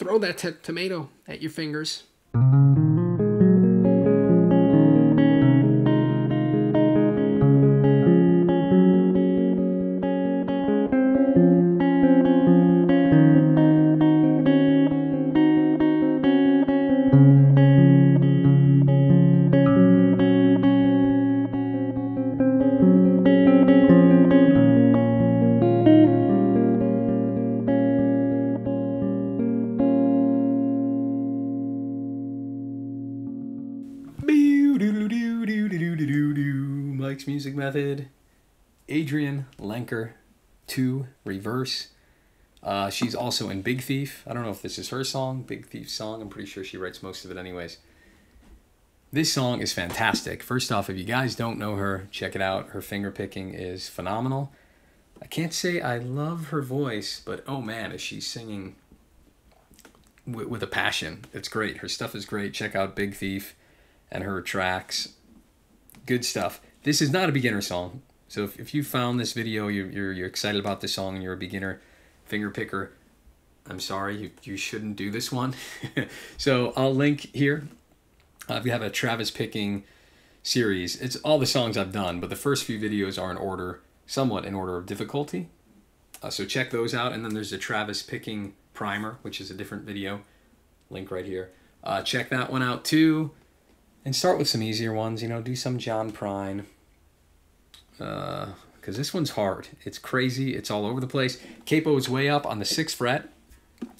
Throw that tomato at your fingers. Mike's Music Method, Adrianne Lenker, to reverse. She's also in Big Thief. I don't know if this is her song, Big Thief's song. I'm pretty sure she writes most of it anyways. This song is fantastic. First off, if you guys don't know her, check it out. Her finger picking is phenomenal. I can't say I love her voice, but oh man, is she singing with a passion. It's great. Her stuff is great. Check out Big Thief and her tracks. Good stuff. This is not a beginner song, so if you found this video, you're excited about this song and you're a beginner finger picker, I'm sorry, you shouldn't do this one. So I'll link here. We have a Travis Picking series. It's all the songs I've done, but the first few videos are in order, somewhat in order of difficulty. So check those out, and then there's the Travis Picking primer, which is a different video. Link right here. Check that one out too. And start with some easier ones, you know, do some John Prine. Because this one's hard. It's crazy. It's all over the place. Capo is way up on the 6th fret.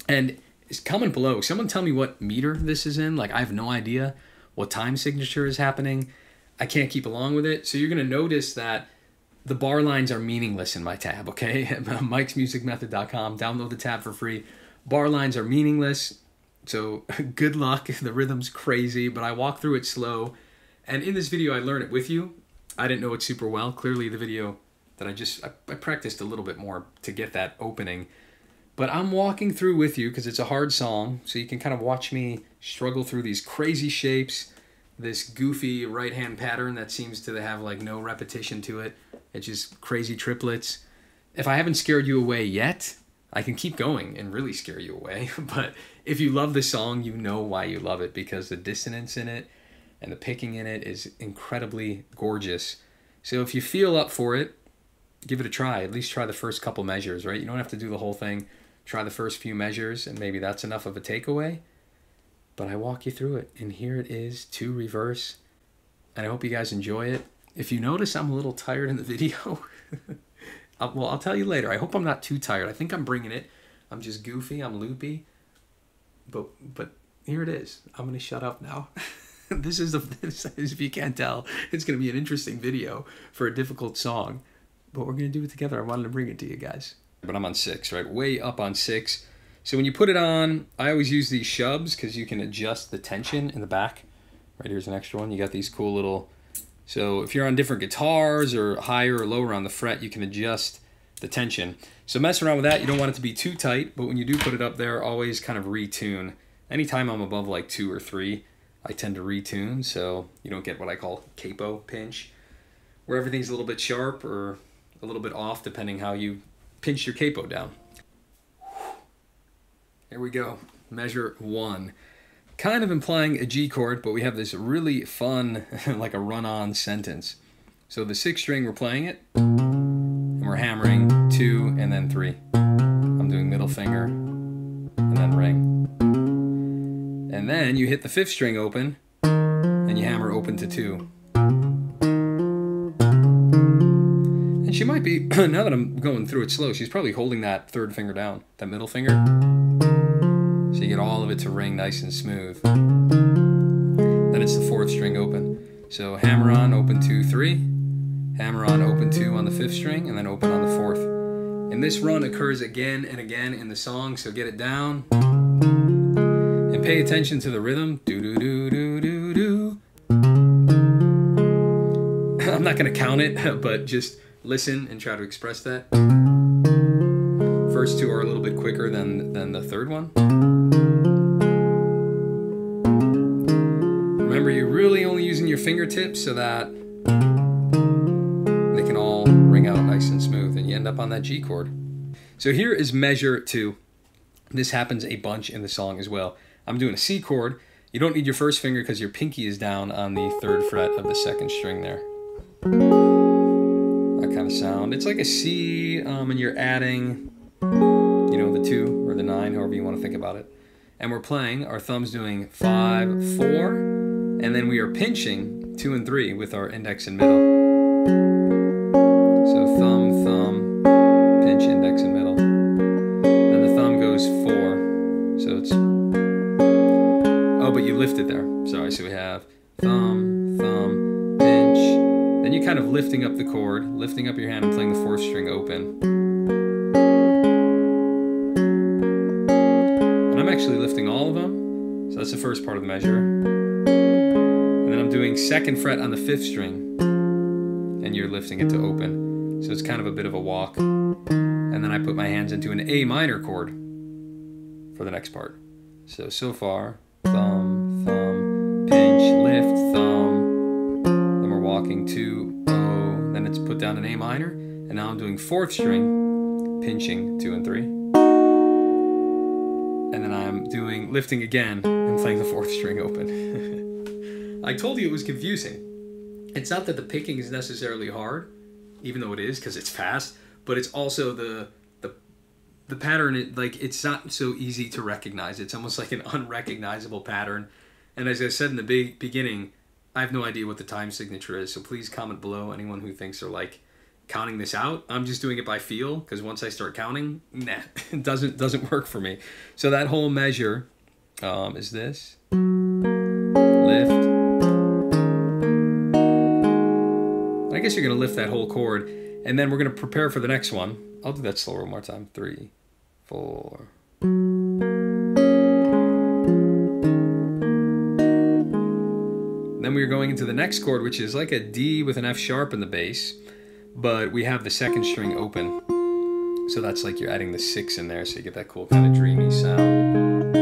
And it's coming below. Someone tell me what meter this is in. Like, I have no idea what time signature is happening. I can't keep along with it. So you're going to notice that the bar lines are meaningless in my tab, okay? Mike'sMusicMethod.com. Download the tab for free. Bar lines are meaningless. So good luck, the rhythm's crazy, but I walk through it slow. And in this video, I learn it with you. I didn't know it super well. Clearly the video that I practiced a little bit more to get that opening. But I'm walking through with you because it's a hard song. So you can kind of watch me struggle through these crazy shapes, this goofy right hand pattern that seems to have like no repetition to it. It's just crazy triplets. If I haven't scared you away yet, I can keep going and really scare you away, but if you love this song, you know why you love it, because the dissonance in it and the picking in it is incredibly gorgeous. So if you feel up for it, give it a try. At least try the first couple measures, right? You don't have to do the whole thing. Try the first few measures, and maybe that's enough of a takeaway. But I walk you through it, and here it is, to reverse, and I hope you guys enjoy it. If you notice, I'm a little tired in the video. Well, I'll tell you later. I hope I'm not too tired. I think I'm bringing it. I'm just goofy. I'm loopy. But here it is. I'm going to shut up now. This is, if you can't tell, it's going to be an interesting video for a difficult song. But we're going to do it together. I wanted to bring it to you guys. But I'm on 6, right? Way up on 6. So when you put it on, I always use these shubbs because you can adjust the tension in the back. Right here's an extra one. You got these cool little... So if you're on different guitars or higher or lower on the fret, you can adjust the tension. So mess around with that. You don't want it to be too tight, but when you do put it up there, always kind of retune. Anytime I'm above like 2 or 3, I tend to retune, so you don't get what I call capo pinch, where everything's a little bit sharp or a little bit off, depending how you pinch your capo down. Here we go, measure 1. Kind of implying a G chord, but we have this really fun, like a run-on sentence. So the 6th string, we're playing it, and we're hammering 2 and then 3. I'm doing middle finger, and then ring. And then you hit the 5th string open, and you hammer open to 2. And she might be, now that I'm going through it slow, she's probably holding that 3rd finger down, that middle finger. So you get all of it to ring nice and smooth. Then it's the 4th string open. So hammer on, open 2, 3. Hammer on, open 2 on the 5th string, and then open on the 4th. And this run occurs again and again in the song, so get it down. And pay attention to the rhythm. Do do do do do do. I'm not gonna count it, but just listen and try to express that. First 2 are a little bit quicker than the 3rd one. Remember, you're really only using your fingertips so that they can all ring out nice and smooth, and you end up on that G chord. So here is measure 2. This happens a bunch in the song as well. I'm doing a C chord. You don't need your first finger because your pinky is down on the 3rd fret of the 2nd string there. That kind of sound. It's like a C, and you're adding, you know, the 2 or the 9, however you want to think about it. And we're playing, our thumb's doing 5, 4, and then we are pinching 2 and 3 with our index and middle. So thumb, thumb, pinch, index, and middle. Then the thumb goes 4, so it's, oh, but you lift it there, sorry, so we have thumb, thumb, pinch, then you're kind of lifting up the chord, lifting up your hand and playing the 4th string open. And I'm actually lifting all of them, so that's the first part of the measure. And then I'm doing 2nd fret on the 5th string, and you're lifting it to open, so it's kind of a bit of a walk. And then I put my hands into an A minor chord for the next part. So far, thumb, thumb, pinch, lift, thumb, then we're walking to O, then it's put down an A minor, and now I'm doing 4th string, pinching 2 and 3, and then I'm doing lifting again and playing the 4th string open. I told you it was confusing. It's not that the picking is necessarily hard, even though it is because it's fast, but it's also the pattern, like, it's not so easy to recognize. It's almost like an unrecognizable pattern. And as I said in the beginning, I have no idea what the time signature is, so please comment below, anyone who thinks they're, like, counting this out. I'm just doing it by feel, because once I start counting, nah, it doesn't work for me. So that whole measure is this. Lift. I guess you're going to lift that whole chord, and then we're going to prepare for the next one. I'll do that slower one more time. 3, 4. Then we're going into the next chord, which is like a D with an F sharp in the bass, but we have the 2nd string open. So that's like you're adding the 6 in there, so you get that cool kind of dreamy sound.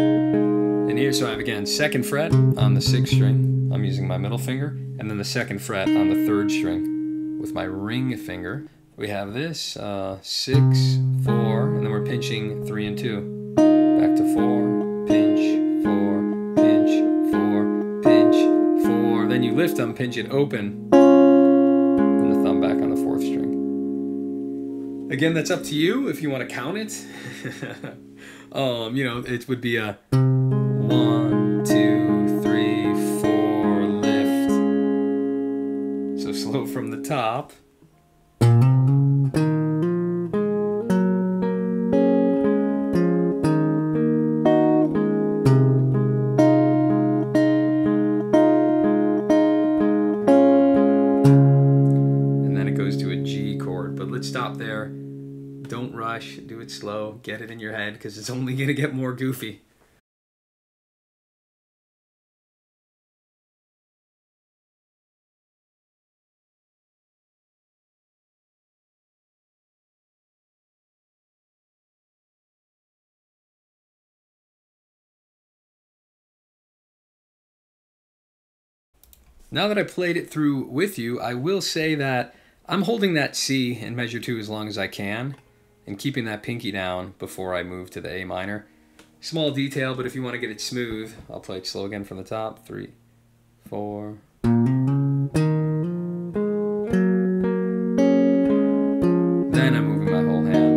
And here, so I have again 2nd fret on the 6th string. I'm using my middle finger, and then the 2nd fret on the 3rd string with my ring finger. We have this 6, 4, and then we're pinching 3 and 2. Back to 4, pinch, 4, pinch, 4, pinch, 4. Then you lift them, pinch it open, and the thumb back on the 4th string. Again, that's up to you if you want to count it. You know, it would be a 1, 2, 3, 4, lift. So slow from the top. Do it slow, get it in your head, because it's only going to get more goofy. Now that I played it through with you, I will say that I'm holding that C in measure 2 as long as I can, and keeping that pinky down before I move to the A minor. Small detail, but if you want to get it smooth, I'll play it slow again from the top. 3, 4. Then I'm moving my whole hand.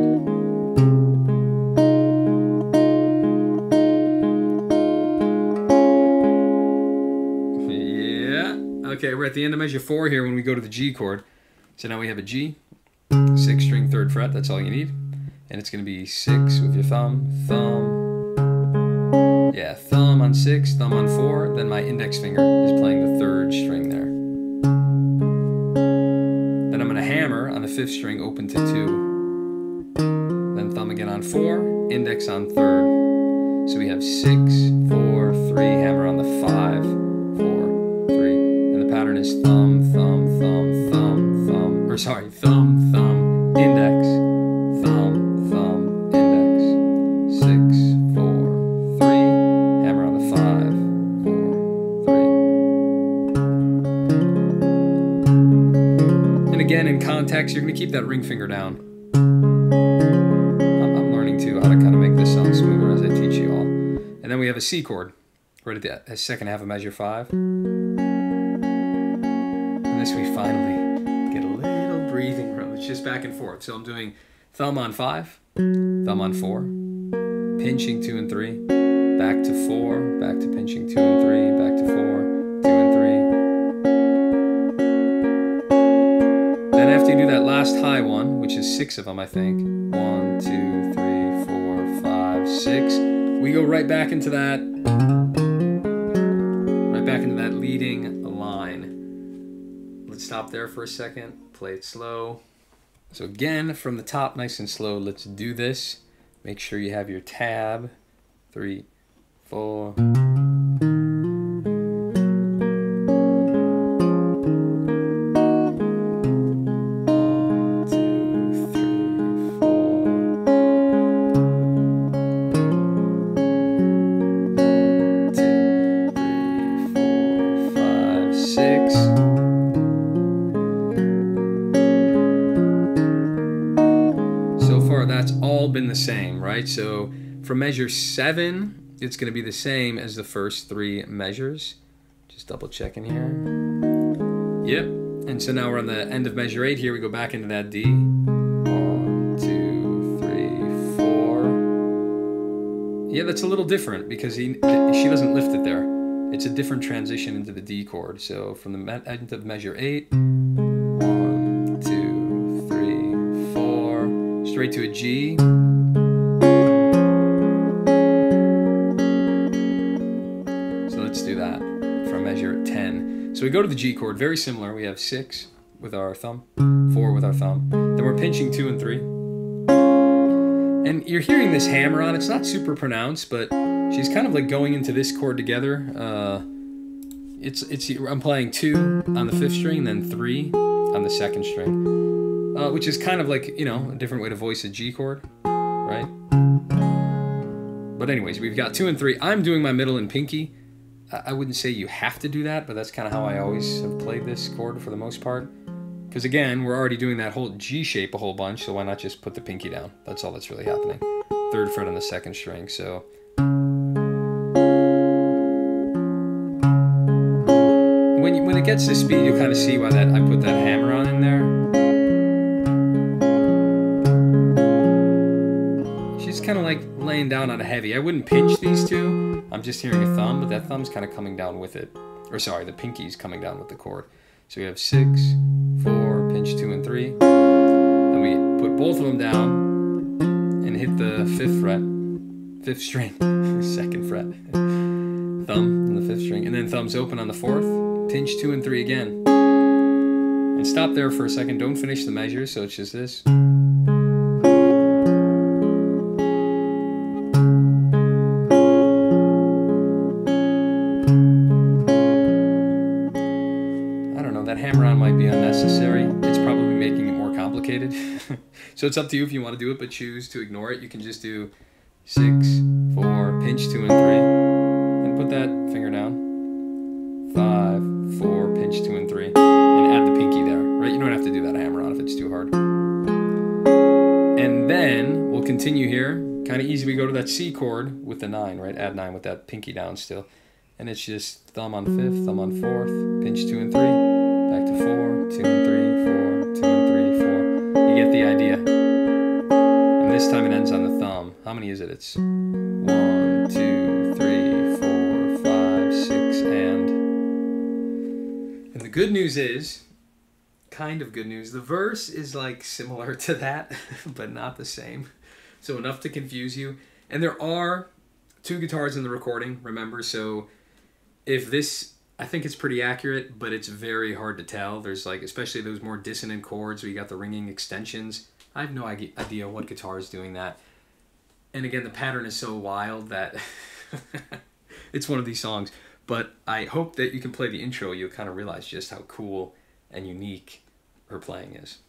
Yeah. Okay, we're at the end of measure 4 here when we go to the G chord. So now we have a G, 6th string 3rd fret, that's all you need. And it's going to be 6 with your thumb, thumb, yeah, thumb on 6, thumb on 4, then my index finger is playing the 3rd string there. Then I'm going to hammer on the 5th string, open to 2, then thumb again on 4, index on 3rd. So we have 6, 4, 3, hammer on the 5, 4, 3, and the pattern is thumb, thumb, thumb, thumb, thumb, or sorry, thumb, thumb, index, thumb, thumb, index, 6, 4, 3, hammer on the 5, 4, 3. And again, in context, you're going to keep that ring finger down. I'm learning, too, how to kind of make this sound smoother as I we have a C chord right at the second half of measure 5. And this we finally get a little breathing room. It's just back and forth. So I'm doing thumb on 5, thumb on 4, pinching 2 and 3, back to 4, back to pinching 2 and 3, back to 4, 2 and 3. Then after you do that last high one, which is 6 of them, I think, 1, 2, 3, 4, 5, 6, we go right back into that, leading line. Let's stop there for a second, play it slow. So again, from the top, nice and slow, let's do this. Make sure you have your tab. 3, 4. So for measure 7, it's going to be the same as the first 3 measures. Just double checking here. Yep. And so now we're on the end of measure 8 here. We go back into that D. 1, 2, 3, 4. Yeah, that's a little different because she doesn't lift it there. It's a different transition into the D chord. So from the end of measure 8, 1, 2, 3, 4, straight to a G. So we go to the G chord, very similar. We have 6 with our thumb, 4 with our thumb. Then we're pinching 2 and 3. And you're hearing this hammer on. It's not super pronounced, but she's kind of like going into this chord together. I'm playing 2 on the 5th string, then 3 on the 2nd string, which is kind of like, you know, a different way to voice a G chord, right? But anyways, we've got 2 and 3. I'm doing my middle and pinky. I wouldn't say you have to do that, but that's kind of how I always have played this chord for the most part. Because again, we're already doing that whole G shape a whole bunch, so why not just put the pinky down? That's all that's really happening. 3rd fret on the 2nd string, so. When it gets to speed, you'll kind of see why that I put that hammer on in there. She's kind of like laying down on a heavy. I wouldn't pinch these two. I'm just hearing a thumb, but that thumb's kind of coming down with it. Or sorry, the pinky's coming down with the chord. So we have 6, 4, pinch 2 and 3. Then we put both of them down and hit the 5th string, 2nd fret. Thumb on the 5th string, and then thumbs open on the 4th. Pinch 2 and 3 again. And stop there for a second. Don't finish the measure, so it's just this. So it's up to you if you want to do it, but choose to ignore it. You can just do 6, 4, pinch 2 and 3, and put that finger down. 5, 4, pinch 2 and 3, and add the pinky there, right? You don't have to do that hammer on if it's too hard. And then we'll continue here. Kind of easy. We go to that C chord with the 9, right? Add 9 with that pinky down still. And it's just thumb on 5th, thumb on 4th, pinch 2 and 3, back to 4, 2 and 3, 4, 2 and 3, 4. You get the idea. And this time it ends on the thumb. How many is it? It's 1, 2, 3, 4, 5, 6, and... And the good news is, kind of good news, the verse is like similar to that, but not the same. So enough to confuse you. And there are 2 guitars in the recording, remember, so if this... I think it's pretty accurate, but it's very hard to tell. There's like, especially those more dissonant chords where you got the ringing extensions. I have no idea what guitar is doing that. And again, the pattern is so wild that it's one of these songs. But I hope that you can play the intro. You'll kind of realize just how cool and unique her playing is.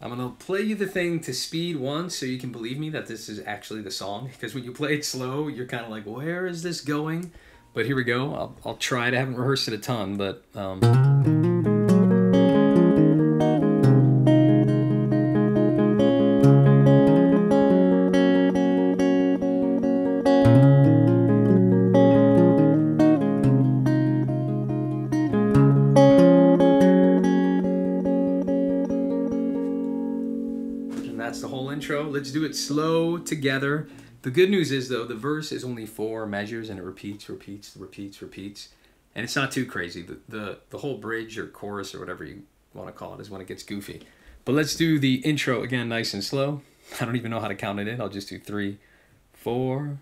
I'm gonna play you the thing to speed once so you can believe me that this is actually the song. Because when you play it slow, you're kind of like, where is this going? But here we go. I'll try it. I haven't rehearsed it a ton, but... Let's do it slow together. The good news is though, the verse is only four measures and it repeats, repeats, repeats, repeats. And it's not too crazy. The whole bridge or chorus or whatever you want to call it is when it gets goofy. But let's do the intro again, nice and slow. I don't even know how to count it in. I'll just do 3, 4.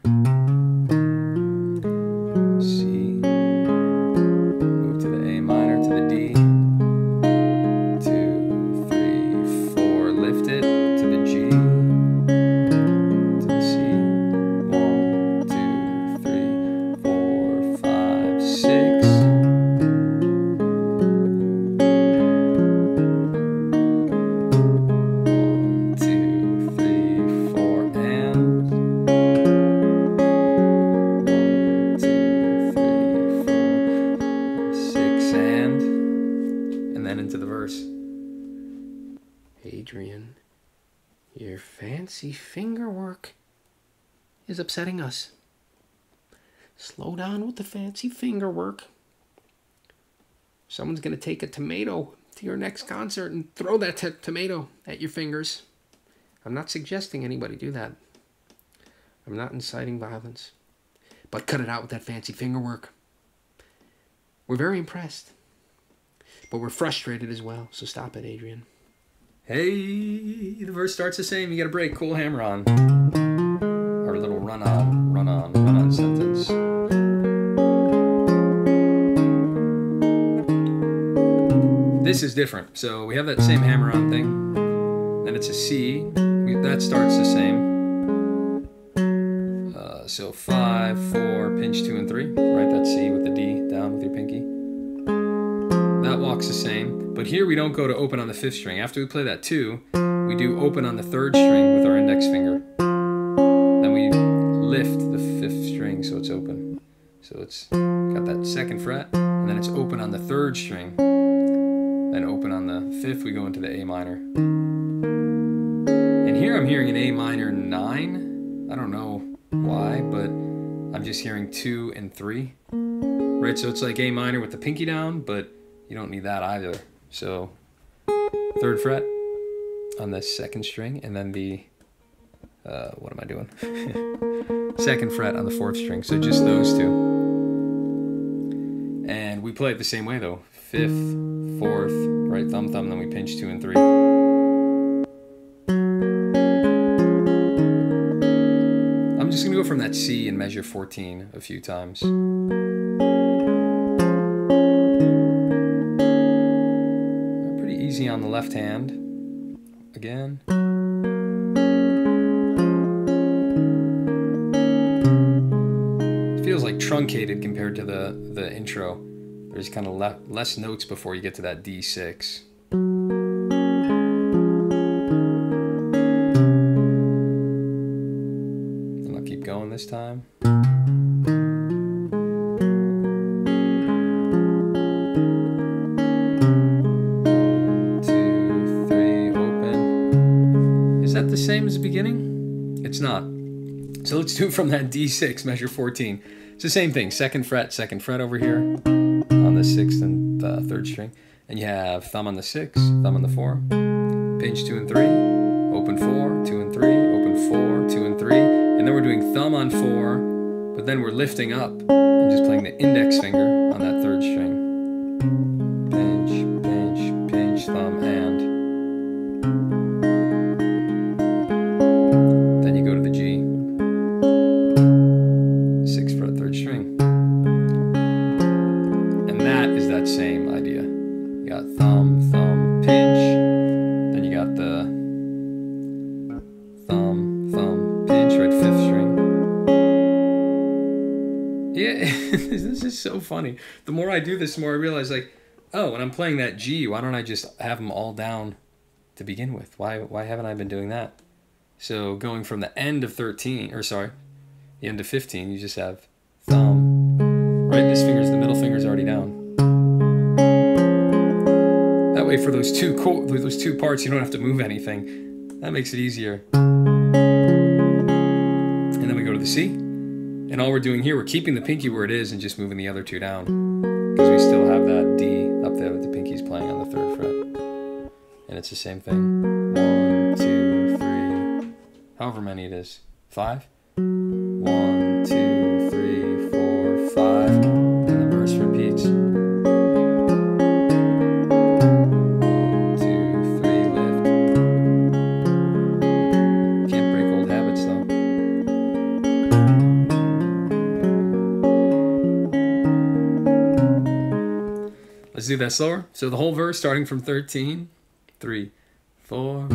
Adrianne, your fancy fingerwork is upsetting us. Slow down with the fancy fingerwork. Someone's going to take a tomato to your next concert and throw that tomato at your fingers. I'm not suggesting anybody do that. I'm not inciting violence. But cut it out with that fancy fingerwork. We're very impressed. But we're frustrated as well, so stop it, Adrianne. Hey, the verse starts the same. You got a break, cool hammer on. Or a little run on, run on, run on sentence. This is different. So we have that same hammer on thing. Then it's a C. That starts the same. So 5, 4, pinch 2 and 3. Right, that C with the D down with your pinky. That walks the same. But here we don't go to open on the 5th string. After we play that 2, we do open on the 3rd string with our index finger. Then we lift the 5th string so it's open. So it's got that 2nd fret, and then it's open on the 3rd string. Then open on the 5th, we go into the A minor. And here I'm hearing an A minor 9. I don't know why, but I'm just hearing 2 and 3. Right, so it's like A minor with the pinky down, but you don't need that either. So 3rd fret on the 2nd string, and then the, what am I doing? 2nd fret on the 4th string, so just those two. And we play it the same way though. 5th, 4th, right thumb, thumb, then we pinch 2 and 3. I'm just gonna go from that C and measure 14 a few times. On the left hand again, it feels like truncated compared to the intro. There's kind of less notes before you get to that D6. And I'll keep going this time. Same as the beginning? It's not. So let's do it from that D6, measure 14. It's the same thing, 2nd fret over here on the 6th and the 3rd string. And you have thumb on the 6th, thumb on the 4, pinch 2 and 3, open 4, 2 and 3, open 4, 2 and 3. And then we're doing thumb on 4, but then we're lifting up and just playing the index finger on that 3rd string. Pinch, pinch, pinch, thumb, and. So funny. The more I do this, the more I realize, like, oh, when I'm playing that G, why don't I just have them all down to begin with? Why haven't I been doing that? So going from the end of 13, or sorry, the end of 15, you just have thumb. Right, this finger's, the middle finger's already down. That way for those two parts, you don't have to move anything. That makes it easier. And then we go to the C. And all we're doing here, we're keeping the pinky where it is and just moving the other two down. Because we still have that D up there with the pinkies playing on the 3rd fret. And it's the same thing. 1, 2, 3. however many it is, 5. 1, 2, 3, 4, 5, and the verse repeats. 1, 2, 3, lift. Can't break old habits though. Let's do that slower. So the whole verse starting from 13. 3, 4.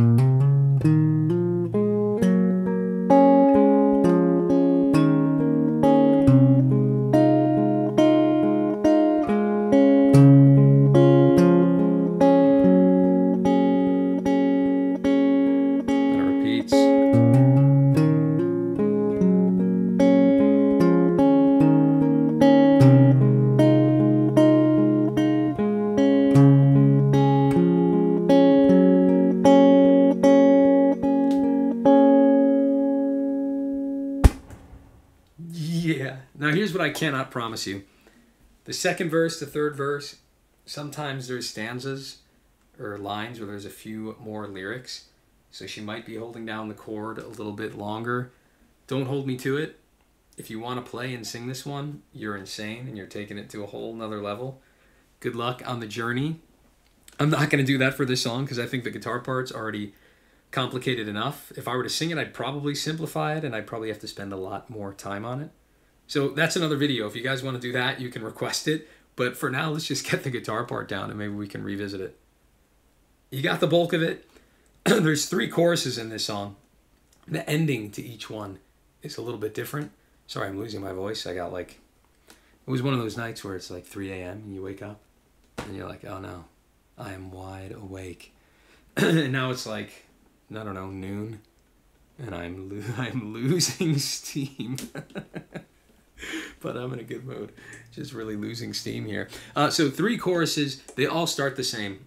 Now here's what I cannot promise you. The second verse, the third verse, sometimes there's stanzas or lines where there's a few more lyrics. So she might be holding down the chord a little bit longer. Don't hold me to it. If you want to play and sing this one, you're insane and you're taking it to a whole nother level. Good luck on the journey. I'm not going to do that for this song because I think the guitar part's already complicated enough. If I were to sing it, I'd probably simplify it and I'd probably have to spend a lot more time on it. So that's another video. If you guys want to do that, you can request it. But for now, let's just get the guitar part down and maybe we can revisit it. You got the bulk of it. There's 3 choruses in this song. The ending to each one is a little bit different. Sorry, I'm losing my voice. I got like... It was one of those nights where it's like 3 a.m. and you wake up and you're like, oh no, I am wide awake. And now it's like, I don't know, noon. And I'm losing steam. But I'm in a good mood, just really losing steam here. So 3 choruses, they all start the same,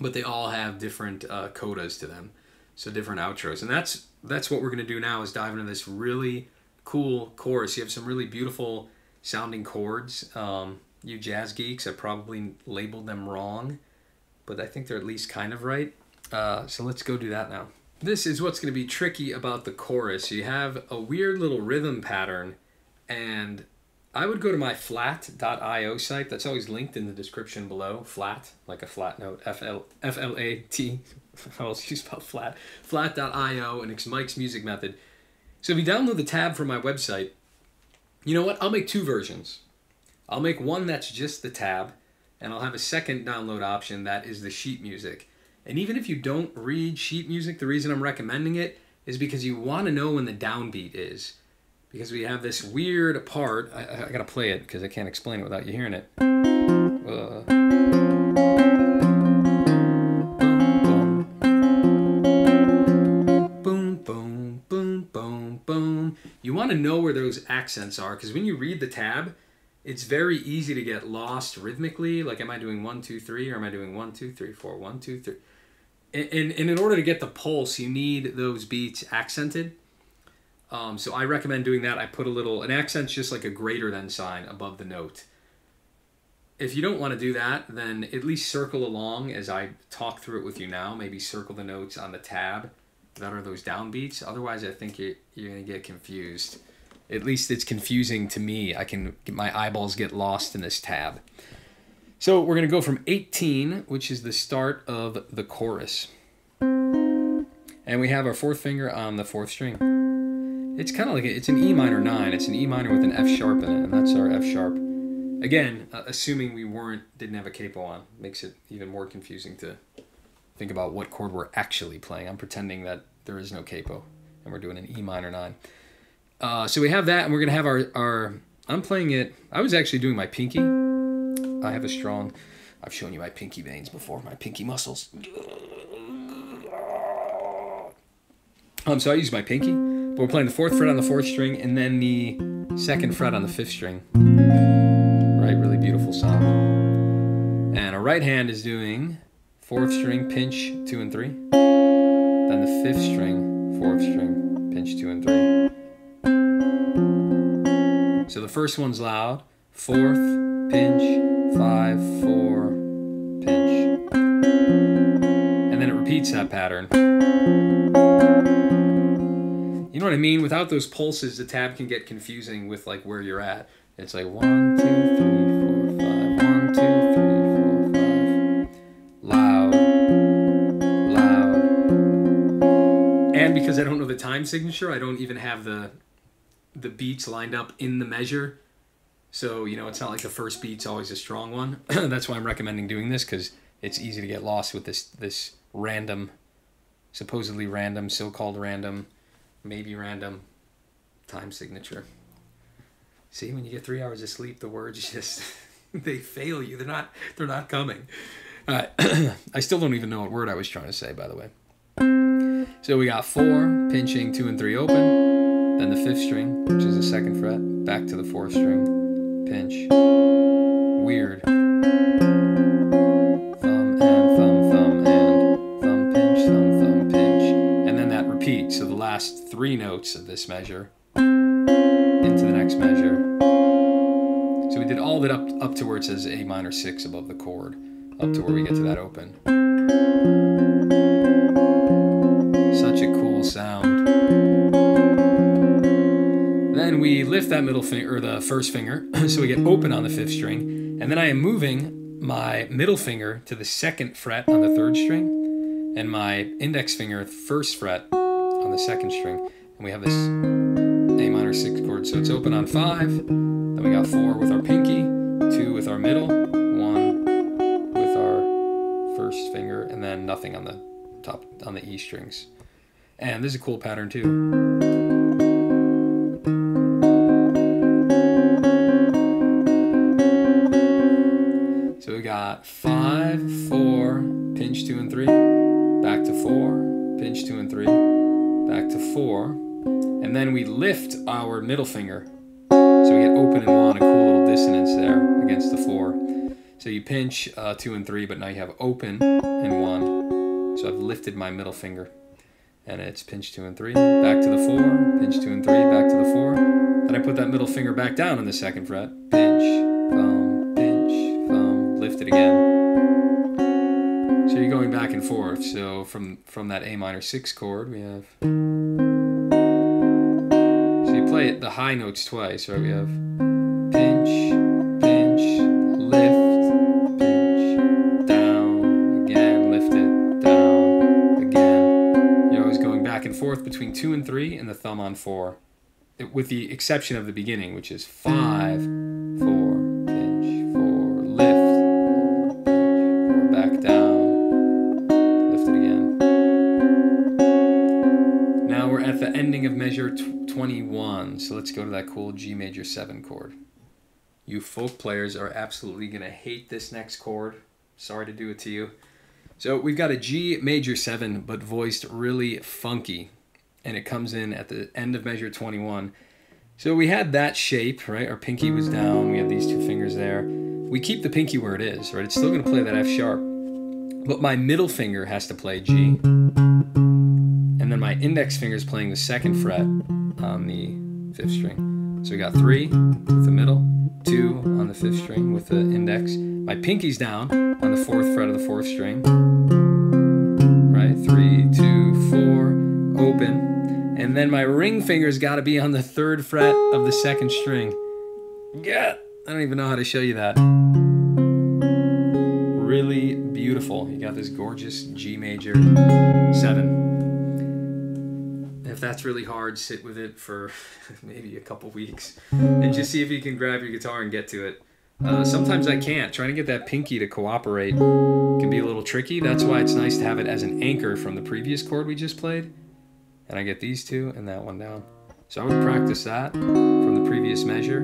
but they all have different codas to them, so different outros. And that's what we're going to do now is dive into this really cool chorus. You have some really beautiful sounding chords. You jazz geeks have probably labeled them wrong, but I think they're at least kind of right. So let's go do that now. This is what's going to be tricky about the chorus. You have a weird little rhythm pattern. And I would go to my flat.io site. That's always linked in the description below. Flat, like a flat note, F-L-A-T. I always use about flat. Flat.io, and it's Mike's Music Method. So if you download the tab from my website, you know what? I'll make 2 versions. I'll make one that's just the tab, and I'll have a second download option that is the sheet music. And even if you don't read sheet music, the reason I'm recommending it is because you want to know when the downbeat is. Because we have this weird part, I gotta play it because I can't explain it without you hearing it. Boom, boom, boom, boom, boom. You want to know where those accents are because when you read the tab, it's very easy to get lost rhythmically. Like, am I doing 1, 2, 3, or am I doing 1, 2, 3, 4, 1, 2, 3? And in order to get the pulse, you need those beats accented. So I recommend doing that. I put an accent's just like a greater than sign above the note. If you don't want to do that, then at least circle along as I talk through it with you now. Maybe circle the notes on the tab that are those downbeats. Otherwise, I think you're going to get confused. At least it's confusing to me. My eyeballs get lost in this tab. So we're going to go from 18, which is the start of the chorus. And we have our 4th finger on the 4th string. It's kind of like, it's an E minor 9. It's an E minor with an F sharp in it, and that's our F sharp. Again, assuming we didn't have a capo on. Makes it even more confusing to think about what chord we're actually playing. I'm pretending that there is no capo, and we're doing an E minor 9. So we have that, and we're going to have I'm playing it, I was actually doing my pinky. I have a strong, I've shown you my pinky veins before, my pinky muscles. So I use my pinky. But we're playing the 4th fret on the 4th string and then the 2nd fret on the 5th string. Right, really beautiful sound. And our right hand is doing 4th string, pinch, 2 and 3. Then the 5th string, 4th string, pinch, 2 and 3. So the first one's loud. 4th, pinch, 5, 4, pinch. And then it repeats that pattern. You know what I mean? Without those pulses, the tab can get confusing with like where you're at. It's like 1, 2, 3, 4, 5. 1, 2, 3, 4, 5. Loud, loud. And because I don't know the time signature, I don't even have the beats lined up in the measure. So, you know, it's not like the first beat's always a strong one. That's why I'm recommending doing this, because it's easy to get lost with this random, supposedly random, so-called random, maybe random time signature. See, when you get 3 hours of sleep, the words just, they fail you. They're not coming. All right. I still don't even know what word I was trying to say, by the way. So we got 4, pinching 2 and 3 open, then the 5th string, which is the 2nd fret, back to the 4th string, pinch, weird. So the last 3 notes of this measure into the next measure. So we did all that up to where it says A minor 6 above the chord, up to where we get to that open. Such a cool sound. Then we lift that middle finger, or the 1st finger, so we get open on the 5th string, and then I am moving my middle finger to the 2nd fret on the 3rd string, and my index finger 1st fret on the 2nd string, and we have this A minor 6 chord. So it's open on 5, then we got 4 with our pinky, 2 with our middle, 1 with our 1st finger, and then nothing on the top, on the E strings. And this is a cool pattern too. So we got 5, 4, pinch 2 and 3, back to 4, pinch 2 and 3. Back to 4, and then we lift our middle finger, so we get open and 1, a cool little dissonance there against the 4. So you pinch 2 and 3, but now you have open and 1. So I've lifted my middle finger, and it's pinch 2 and 3, back to the 4, pinch 2 and 3, back to the 4. Then I put that middle finger back down on the 2nd fret, pinch, thumb, lift it again. So you're going back and forth. So from that A minor 6 chord, we have. Play it the high notes twice, right? We have pinch, pinch, lift, pinch, down, again, lift it, down, again. You're always going back and forth between 2 and 3 and the thumb on 4, with the exception of the beginning, which is 5, 4, pinch, 4, lift, 4, pinch, 4, back down, lift it again. Now we're at the ending of measure 21, so let's go to that cool G major 7 chord. You folk players are absolutely gonna hate this next chord. Sorry to do it to you. So we've got a G major 7, but voiced really funky, and it comes in at the end of measure 21. So we had that shape, right? Our pinky was down, we have these 2 fingers there. We keep the pinky where it is, right? It's still gonna play that F sharp, but my middle finger has to play G, and then my index finger is playing the 2nd fret on the 5th string. So we got 3 with the middle, 2 on the 5th string with the index. My pinky's down on the 4th fret of the 4th string. Right, 3, 2, 4, open. And then my ring finger's gotta be on the 3rd fret of the 2nd string. Yeah, I don't even know how to show you that. Really beautiful. You got this gorgeous G major 7. If that's really hard, sit with it for maybe a couple weeks and just see if you can grab your guitar and get to it. Sometimes I can't. Trying to get that pinky to cooperate can be a little tricky. That's why it's nice to have it as an anchor from the previous chord we just played. And I get these 2 and that one down. So I would practice that from the previous measure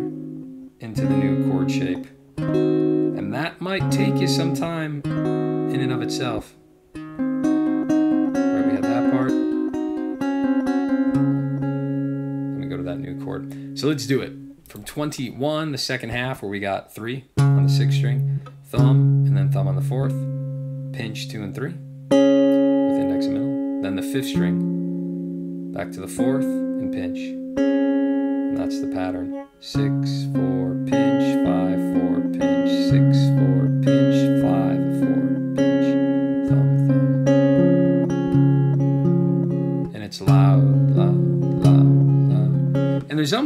into the new chord shape. And that might take you some time in and of itself. So let's do it. From 21, the 2nd half, where we got 3 on the 6th string, thumb, and then thumb on the 4th, pinch 2 and 3, with index and middle, then the 5th string, back to the 4th, and pinch. And that's the pattern. 6, 4, pinch, 5, 4, pinch, 6, 4, pinch, 5, 4, pinch, thumb, thumb. And it's loud, loud, loud.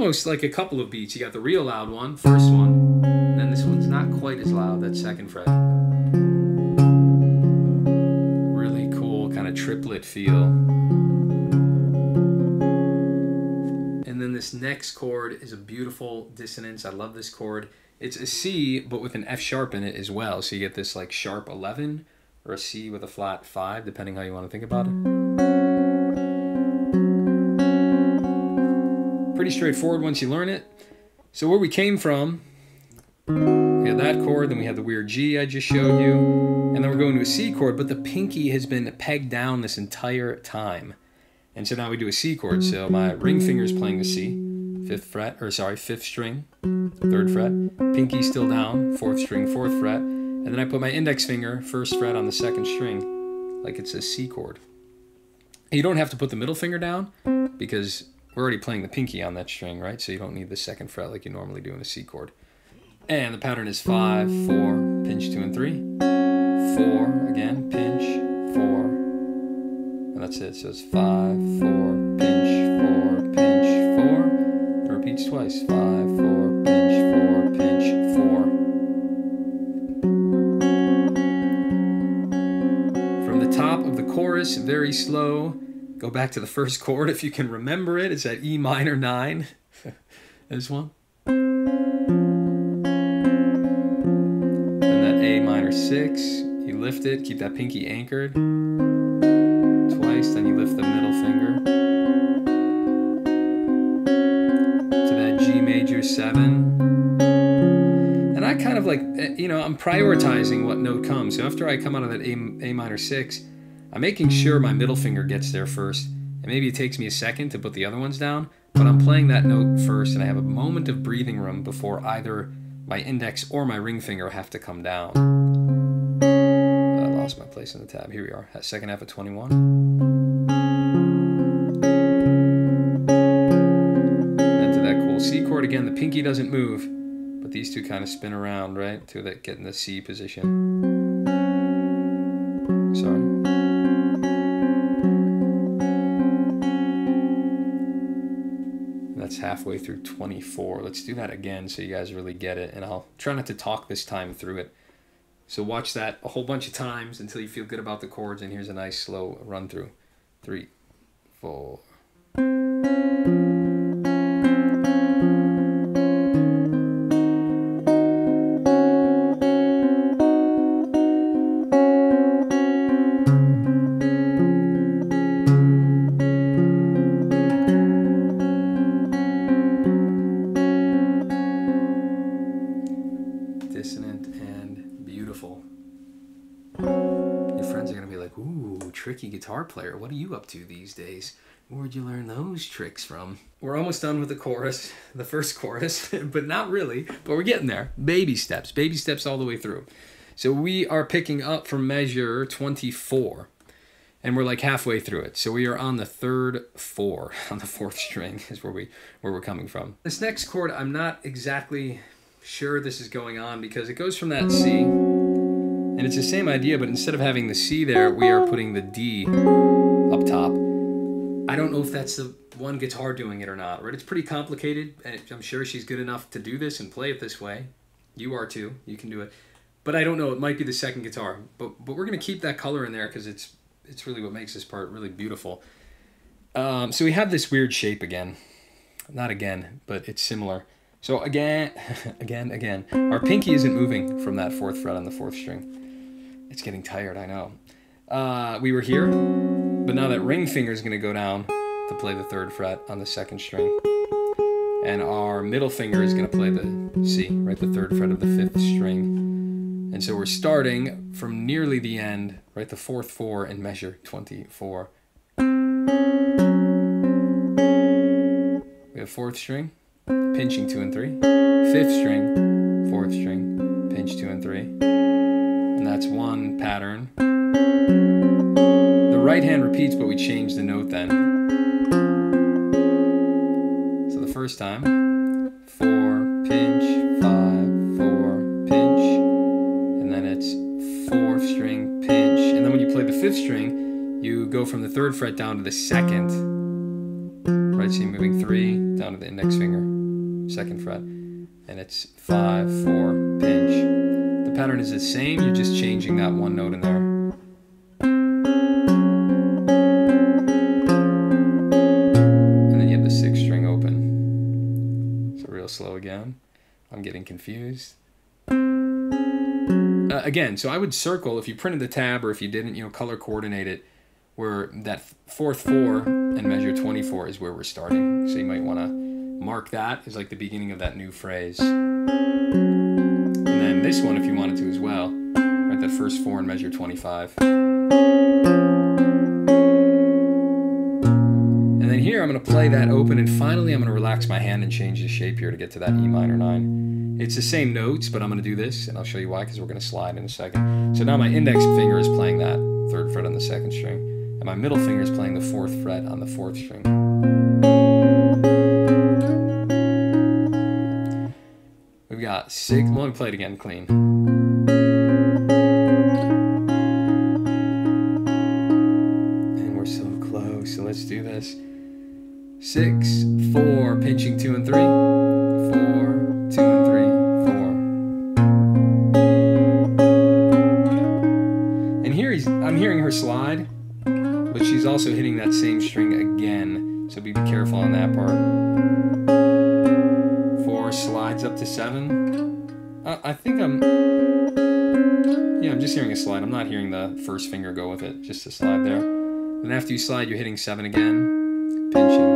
almost like a couple of beats. You got the real loud one, first one, and then this one's not quite as loud, that second fret. Really cool kind of triplet feel. And then this next chord is a beautiful dissonance. I love this chord. It's a C, but with an F sharp in it as well. So you get this like sharp 11 or a C with a flat 5, depending how you want to think about it. Pretty straightforward once you learn it. So where we came from, we had that chord, then we had the weird G I just showed you, and then we're going to a C chord, but the pinky has been pegged down this entire time. And so now we do a C chord. So my ring finger is playing the C. Fifth string, third fret, pinky still down, fourth string, fourth fret, and then I put my index finger, first fret on the second string, like it's a C chord. You don't have to put the middle finger down because we're already playing the pinky on that string, right? So you don't need the second fret like you normally do in a C chord. And the pattern is 5, 4, pinch 2 and 3, 4 again, pinch 4, and that's it. So it's 5, 4, pinch 4, pinch 4. Repeats twice. 5, 4, pinch 4, pinch 4. From the top of the chorus, very slow. Go back to the first chord if you can remember it. It's at E minor 9. This one. And that A minor 6. You lift it. Keep that pinky anchored. Twice. Then you lift the middle finger. 7, and I kind of like, you know, I'm prioritizing what note comes. So after I come out of that A minor 6, I'm making sure my middle finger gets there first, and maybe it takes me a second to put the other ones down, but I'm playing that note first, and I have a moment of breathing room before either my index or my ring finger have to come down. I lost my place in the tab. Here we are, second half of 21. Again, the pinky doesn't move, but these two kind of spin around, right, to that, get in the C position. Sorry. That's halfway through 24. Let's do that again so you guys really get it, and I'll try not to talk this time through it. So watch that a whole bunch of times until you feel good about the chords, and here's a nice slow run through. 3, 4. Guitar player, what are you up to these days? Where'd you learn those tricks from? We're almost done with the chorus, the first chorus, but not really, but we're getting there. Baby steps all the way through. So we are picking up from measure 24, and we're like halfway through it. So we are on the third 4, on the fourth string is where we're coming from. This next chord, I'm not exactly sure this is going on because it goes from that C. And it's the same idea, but instead of having the C there, we are putting the D up top. I don't know if that's the one guitar doing it or not, right? It's pretty complicated, and I'm sure she's good enough to do this and play it this way. You are too. You can do it. But I don't know. It might be the second guitar. But we're going to keep that color in there because it's really what makes this part really beautiful. So we have this weird shape again. Not again, but it's similar. So again, our pinky isn't moving from that fourth fret on the fourth string. It's getting tired, I know. We were here, but now that ring finger is going to go down to play the third fret on the second string. And our middle finger is going to play the C, right, the third fret of the fifth string. And so we're starting from nearly the end, right, the fourth 4 in measure 24. We have fourth string, pinching 2 and 3, fifth string, fourth string, pinch 2 and 3. And that's one pattern. The right hand repeats, but we change the note then. So the first time, 4, pinch, 5, 4, pinch, and then it's fourth string, pinch, and then when you play the fifth string, you go from the third fret down to the second, right? So you're moving 3 down to the index finger. second fret, and it's 5, 4, pinch. The pattern is the same, you're just changing that one note in there. Slow again. I'm getting confused. Again, so I would circle, if you printed the tab or if you didn't, you know, color coordinate it, where that fourth 4 and measure 24 is where we're starting. So you might want to mark that as like the beginning of that new phrase. And then this one, if you wanted to as well, right, that first 4 and measure 25. Here I'm going to play that open, and finally I'm going to relax my hand and change the shape here to get to that E minor 9. It's the same notes, but I'm going to do this, and I'll show you why, because we're going to slide in a second. So now my index finger is playing that 3rd fret on the 2nd string, and my middle finger is playing the 4th fret on the 4th string. We've got 6, let me play it again clean. And we're so close, so let's do this. 6, 4, pinching 2 and 3, 4, 2 and 3, 4. And here I'm hearing her slide, but she's also hitting that same string again, so be careful on that part. 4 slides up to 7. I think I'm just hearing a slide. I'm not hearing the first finger go with it, just a slide there. Then after you slide, you're hitting 7 again, pinching.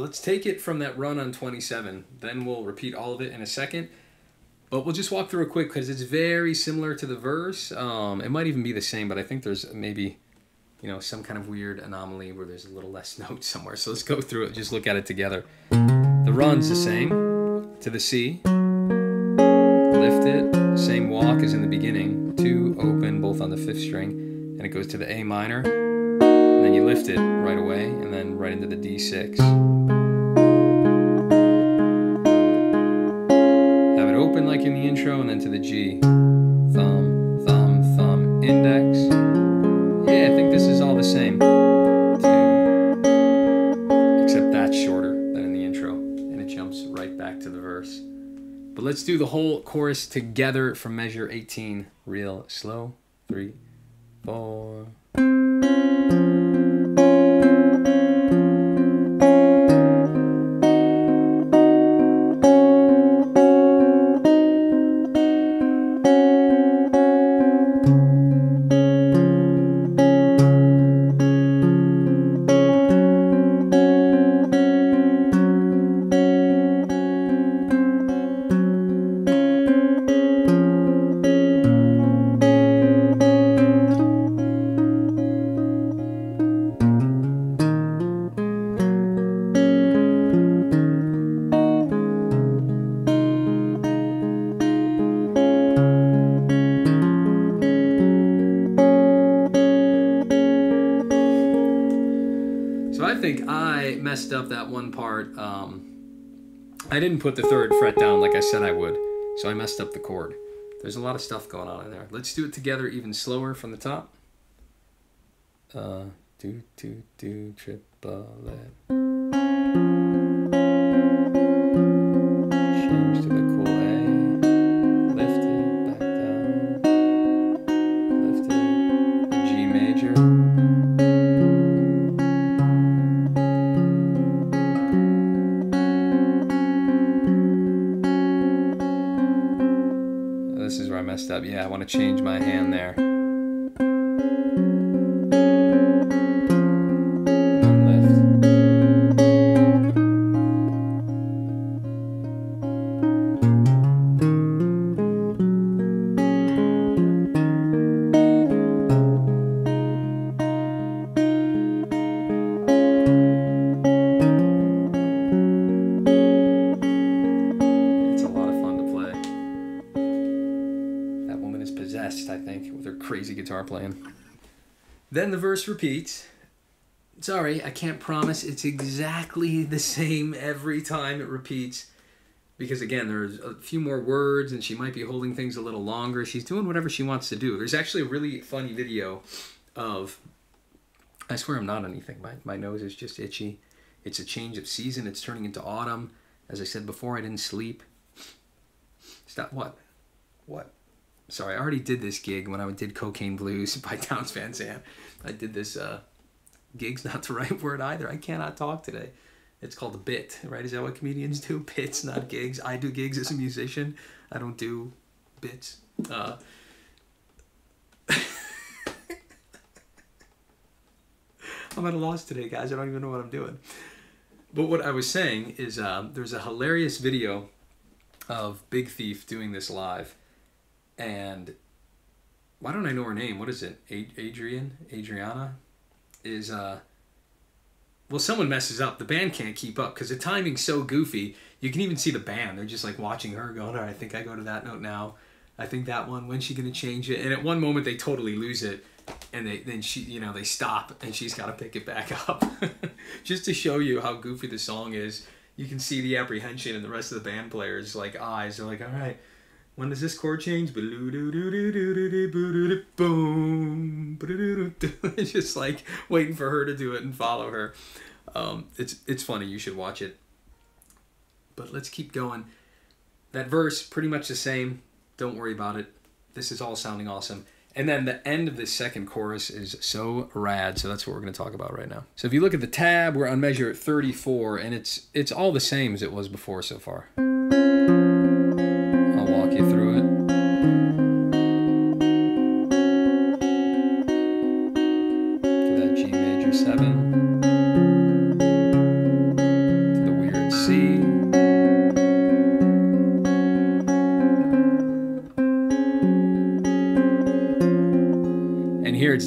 Let's take it from that run on 27, then we'll repeat all of it in a second, but we'll just walk through it quick because it's very similar to the verse. It might even be the same, but I think there's maybe, you know, some kind of weird anomaly where there's a little less notes somewhere. So let's go through it, just look at it together. The run's the same, to the C, lift it, same walk as in the beginning, 2 open both on the 5th string, and it goes to the A minor, and then you lift it right away, and then right into the D6. Like in the intro, and then to the G, thumb, thumb, thumb, index. Yeah, I think this is all the same, 2, except that's shorter than in the intro, and it jumps right back to the verse. But let's do the whole chorus together from measure 18, real slow, 3, 4. Messed up that one part. I didn't put the 3rd fret down like I said I would, so I messed up the chord. There's a lot of stuff going on in there. Let's do it together even slower from the top. Do, do, do, triplet. Change to the cool A. Lift it back down. Lift it. The G major. Up. Yeah, I want to change my hand there. I think, with her crazy guitar playing. Then the verse repeats, Sorry, I can't promise it's exactly the same every time it repeats, because again, there's a few more words and she might be holding things a little longer. She's doing whatever she wants to do. There's actually a really funny video of, I swear I'm not anything, my nose is just itchy. It's a change of season, it's turning into autumn. As I said before, I didn't sleep. Stop, what? Sorry, I already did this gig when I did Cocaine Blues by Townes Van Zandt. I did this, gig's not the right word either. I cannot talk today. It's called a bit, right? Is that what comedians do? Bits, not gigs. I do gigs as a musician. I don't do bits. I'm at a loss today, guys. I don't even know what I'm doing. But what I was saying is there's a hilarious video of Big Thief doing this live. And why don't I know her name? What is it? Adrianna? Is well, someone messes up, the band can't keep up because the timing's so goofy. You can even see the band, they're just like watching her going, all right, I think I go to that note now, I think that one, when's she gonna change it? And at one moment they totally lose it, and then she, you know, they stop and she's got to pick it back up. Just to show you how goofy the song is, you can see the apprehension in the rest of the band players, like eyes, they're like, all right, when does this chord change? Boom. It's just like waiting for her to do it and follow her. It's funny. You should watch it. But let's keep going. That verse, pretty much the same. Don't worry about it. This is all sounding awesome. And then the end of this second chorus is so rad. So that's what we're going to talk about right now. So if you look at the tab, we're on measure 34, and it's all the same as it was before so far.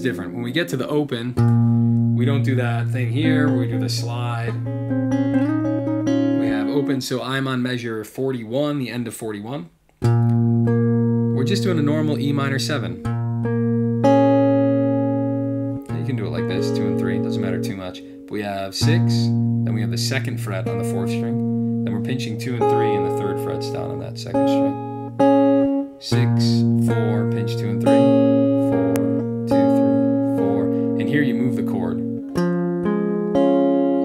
Different. When we get to the open, we don't do that thing here, we do the slide. We have open, so I'm on measure 41, the end of 41. We're just doing a normal E minor 7. And you can do it like this, 2 and 3, doesn't matter too much. But we have 6, then we have the 2nd fret on the 4th string, then we're pinching 2 and 3 and the 3rd frets down on that 2nd string. 6, 4, pinch 2 and 3. Here you move the chord.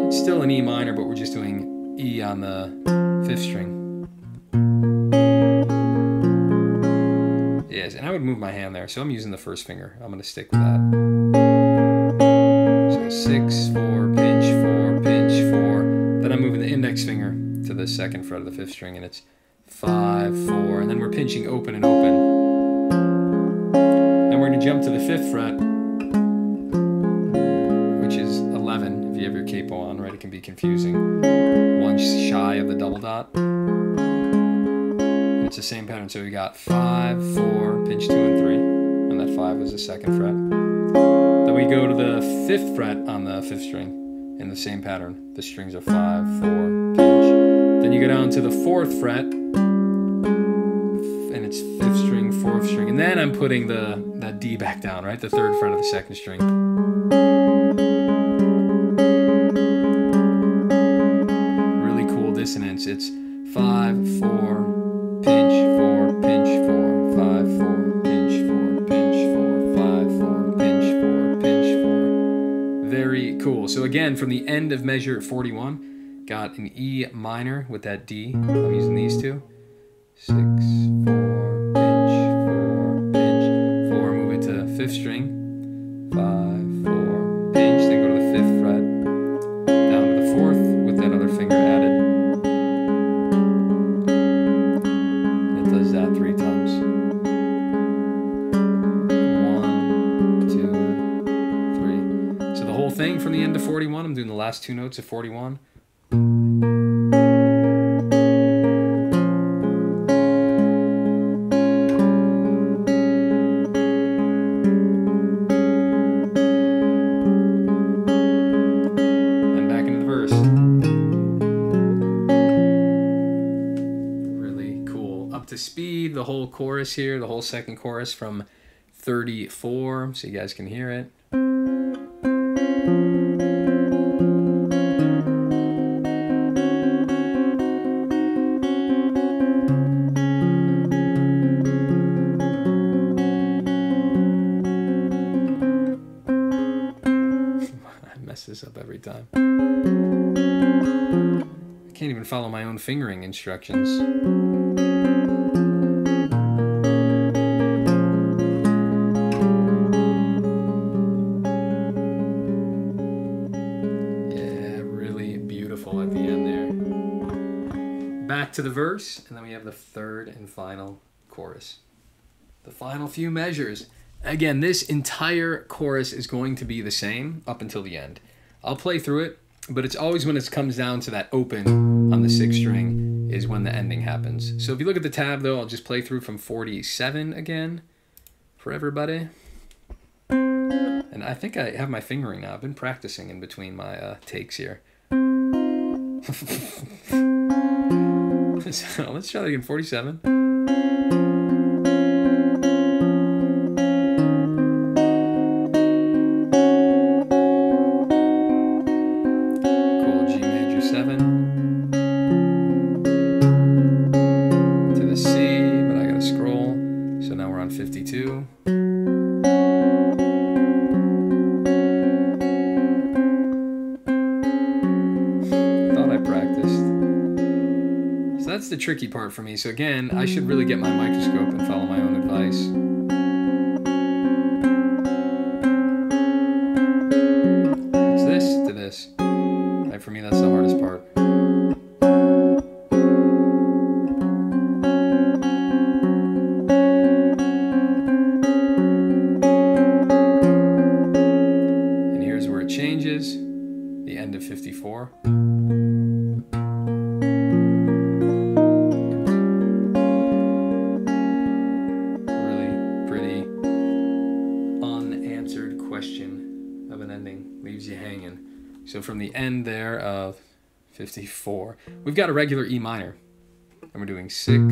It's still an E minor, but we're just doing E on the 5th string. Yes, and I would move my hand there, so I'm using the first finger. I'm going to stick with that. So 6, 4, pinch, 4, pinch, 4. Then I'm moving the index finger to the 2nd fret of the 5th string, and it's 5, 4, and then we're pinching open and open. Then we're going to jump to the 5th fret. Capo on, right? It can be confusing. One shy of the double dot. It's the same pattern. So we got 5, 4, pinch 2 and 3, and that 5 was the 2nd fret. Then we go to the 5th fret on the 5th string in the same pattern. The strings are 5, 4, pinch. Then you go down to the 4th fret, and it's 5th string, 4th string, and then I'm putting that D back down, right? The 3rd fret of the 2nd string. It's 5, 4, pinch, 4, pinch, 4, 5, 4, pinch, 4, pinch, 4, 5, 4, pinch, 4, pinch, 4. Very cool. So again, from the end of measure 41, got an E minor with that D. I'm using these two. 6, 4, pinch, 4, pinch, 4. Move it to 5th string. 5, 4, pinch. Then go to the 5th fret, down to the 4th with that other finger added. From the end of 41, I'm doing the last two notes of 41. And back into the verse. Really cool. Up to speed, the whole chorus here, the whole second chorus from 34, so you guys can hear it. time. I can't even follow my own fingering instructions. Yeah, really beautiful at the end there. Back to the verse, and then we have the third and final chorus. The final few measures. Again, this entire chorus is going to be the same up until the end. I'll play through it, but it's always when it comes down to that open on the sixth string is when the ending happens. So if you look at the tab though, I'll just play through from 47 again for everybody. And I think I have my fingering now. I've been practicing in between my takes here. So let's try that again, 47. The tricky part for me. So again, I should really get my microscope and follow my own advice. It's this to this. Right, for me, that's the hardest part. And here's where it changes. The end of 54. So from the end there of 54, we've got a regular E minor. And we're doing 6, 4,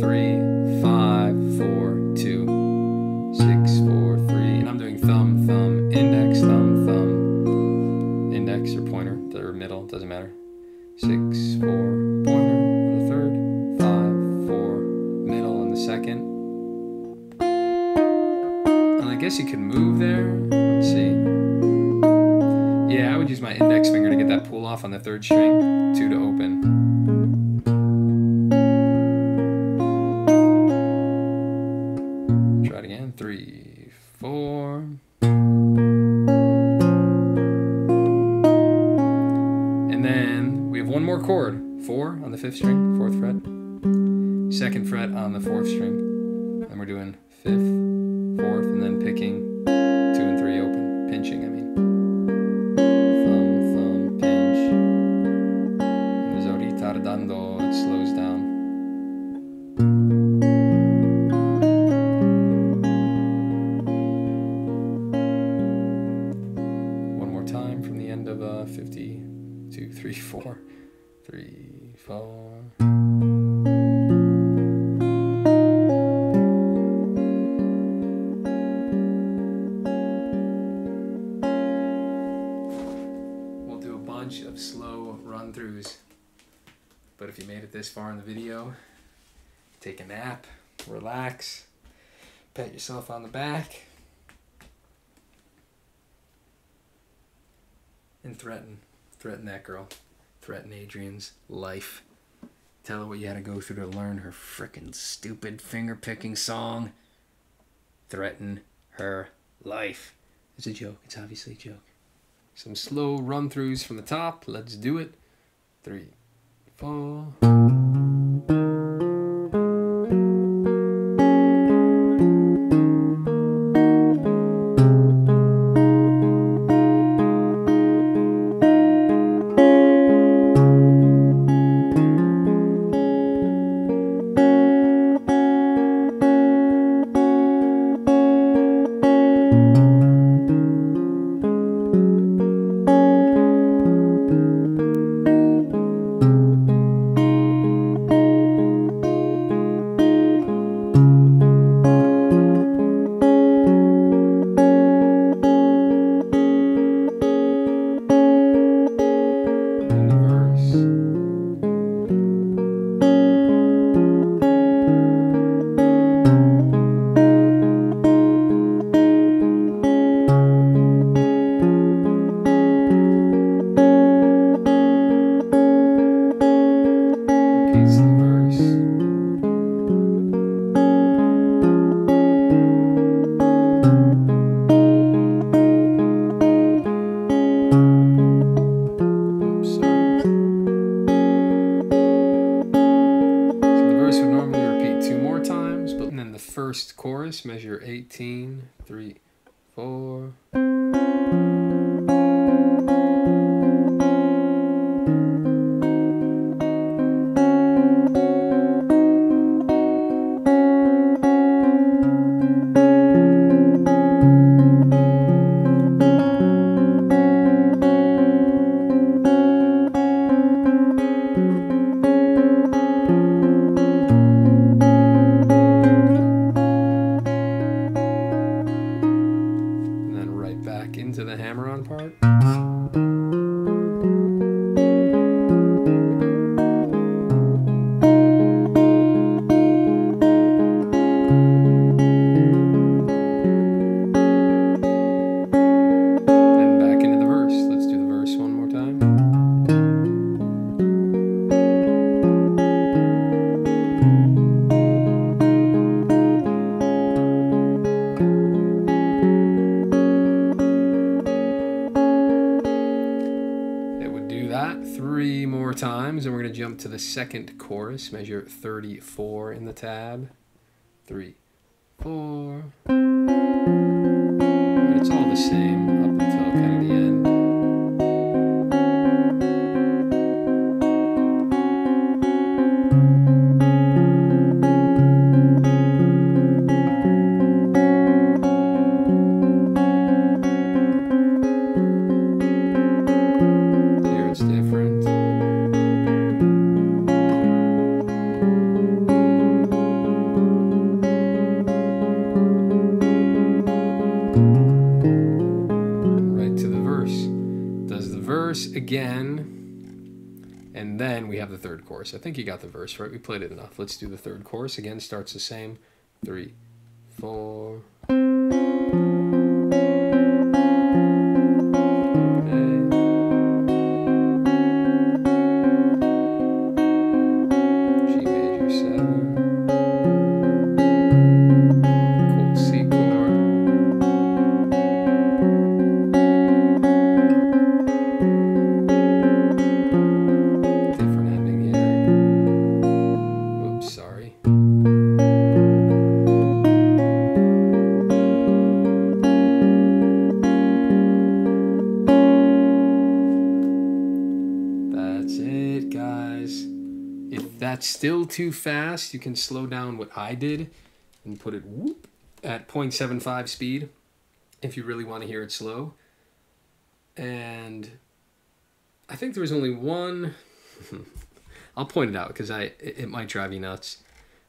3, 5, 4, 2, 6, 4, 3. And I'm doing thumb, thumb, index, thumb, thumb, index or pointer, or middle, doesn't matter. 6, 4, pointer on the third, 5, 4, middle on the second. And I guess you could move there. Let's see. Yeah, I would use my index finger to get that pull off on the third string, 2 to open. Try it again, 3, 4. And then we have one more chord, 4 on the 5th string, 4th fret. 2nd fret on the 4th string. And we're doing 5th, 4th, and then picking, 2 and 3 open, pinching, I mean. Tardando, it slows down. One more time from the end of 52, 3, 4, 3, 4. We'll do a bunch of slow run-throughs. But if you made it this far in the video, take a nap, relax, pat yourself on the back, and threaten that girl, threaten Adrianne's life. Tell her what you had to go through to learn her frickin' stupid finger-picking song. Threaten her life. It's a joke, it's obviously a joke. Some slow run-throughs from the top, let's do it. 3, 4. bass and verse. Oops, sorry. So the verse would normally repeat two more times, but then the first chorus, measure 18, 3, 4. Three more times, and we're going to jump to the second chorus, measure 34 in the tab. 3, 4. And it's all the same up until kind of the end. Again, and then we have the third chorus. I think you got the verse right. We played it enough. Let's do the third chorus again. Starts the same. 3, 4. That's still too fast. You can slow down what I did and put it whoop at 0.75 speed if you really want to hear it slow. And I think there was only one. I'll point it out because it might drive you nuts.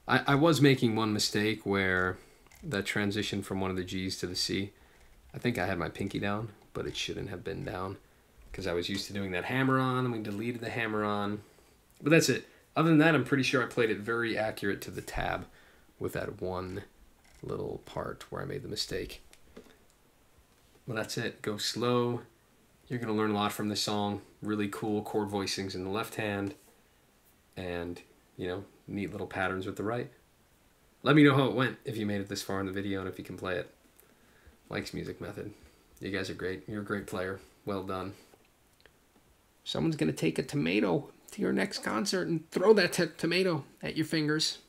I was making one mistake where the transition from one of the G's to the C, I think I had my pinky down, but it shouldn't have been down because I was used to doing that hammer-on, and we deleted the hammer-on. But that's it. Other than that, I'm pretty sure I played it very accurate to the tab with that one little part where I made the mistake. Well, that's it. Go slow. You're going to learn a lot from this song. Really cool chord voicings in the left hand and, you know, neat little patterns with the right. Let me know how it went if you made it this far in the video and if you can play it. Mike's Music Method. You guys are great. You're a great player. Well done. Someone's going to take a tomato to your next concert and throw that tomato at your fingers.